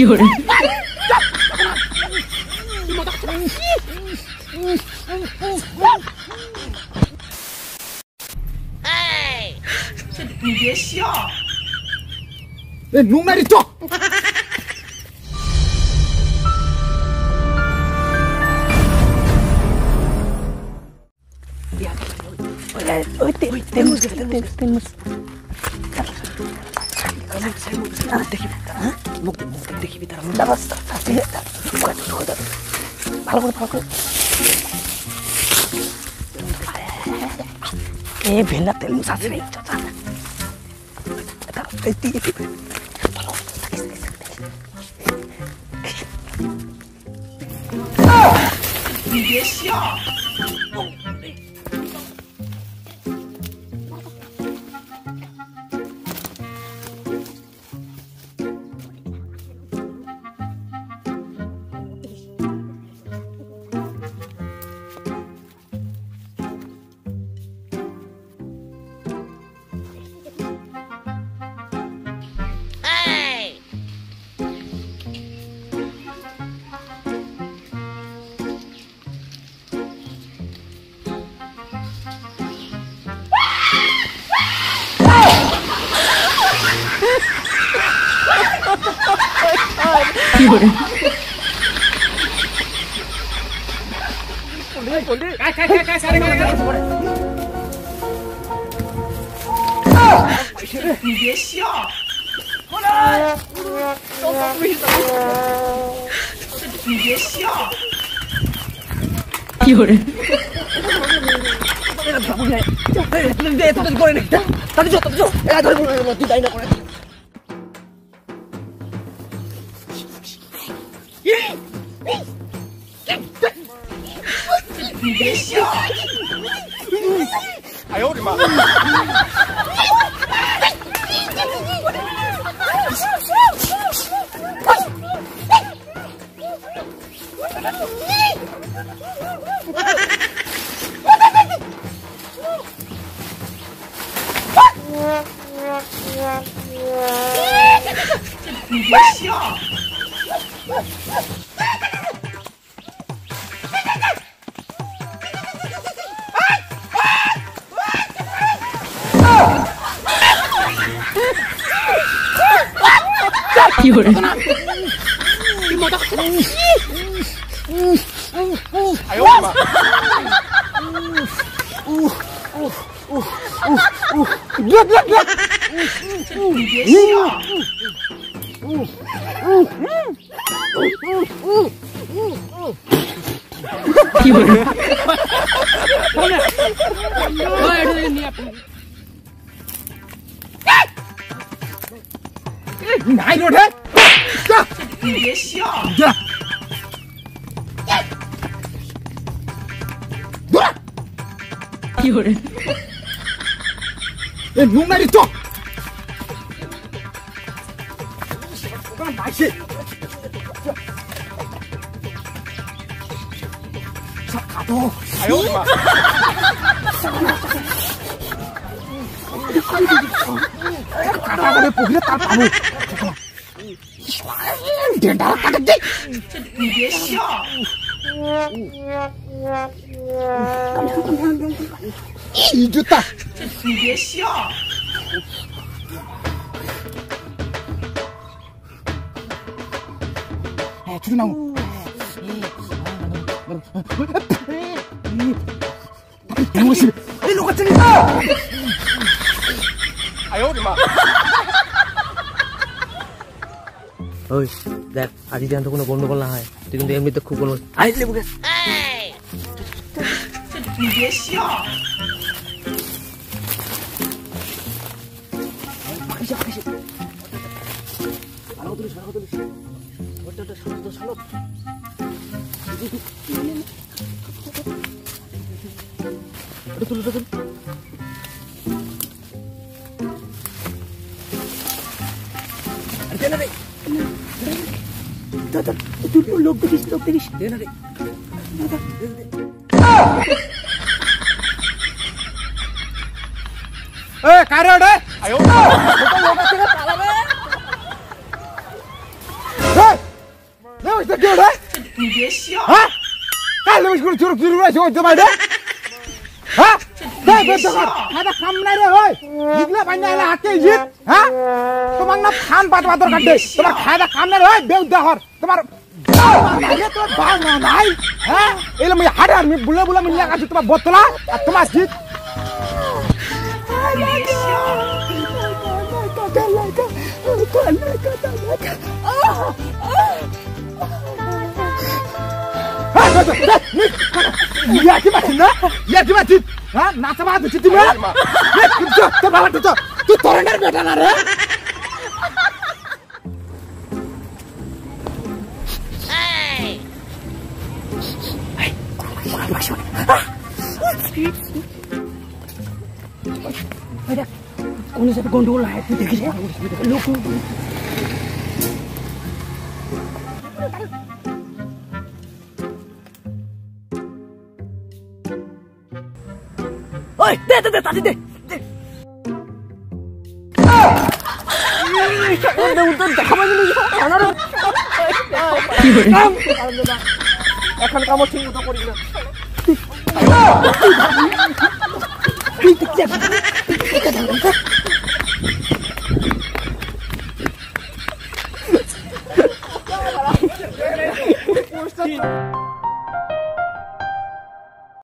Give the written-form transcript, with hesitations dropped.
You're哎，这你别笑。哎，弄哪里走？Olha, temos.你别笑，过来，你别笑，有人。你别笑！哎呦我的妈！你别笑！有人！哎呦我的妈！你别笑！有人！你拿一根针。 你别笑！有人！哎，你哪里走？我干嘛去？上卡通！哎呦我的妈！卡通我的不给他打卡通。 你别笑！你就打！你别笑！哎，这个男的，哎，我去！哎，我真的！哎呦我的妈！ ওই দেখ আদি জান তো কোনো গন্ডগোল না হয় তুই কিন্তু এমনিতে খুব গন্ডগোল আই লেবু গাছ এই তুই বেশিও আই যা আলো তুই ওটা শান্ত ওটা তুই আর কেন রে Dada, tu não logo disse logo disse. Dena de. Dada. Ei, cara onde? Aí eu. Logo chega para lá, né? Ei. 丢人！你别笑啊！干什么？给我丢了，丢了，兄弟们的！啊！再别笑，他的看不来了，喂！你那半夜来给你，啊？他们那看把他们都看的，他们看的看不来了，别打火，他们。 ये तो बाग ना नहीं हैं ये लोग मुझे हर आदमी बुला बुला मुझे आकर तुम्हारे बोतला तुम्हारे जीत हाँ बस ये क्या जीत हाँ नाचवाद जीत में तू बाहर तू तोरनेर बैठा ना रे Ada, kau ni satu gondola. Look, oi, deh. Untung tak kau ni. Akan kamu tunggu tak boleh. Tidak. Tidak. Tidak. Tidak.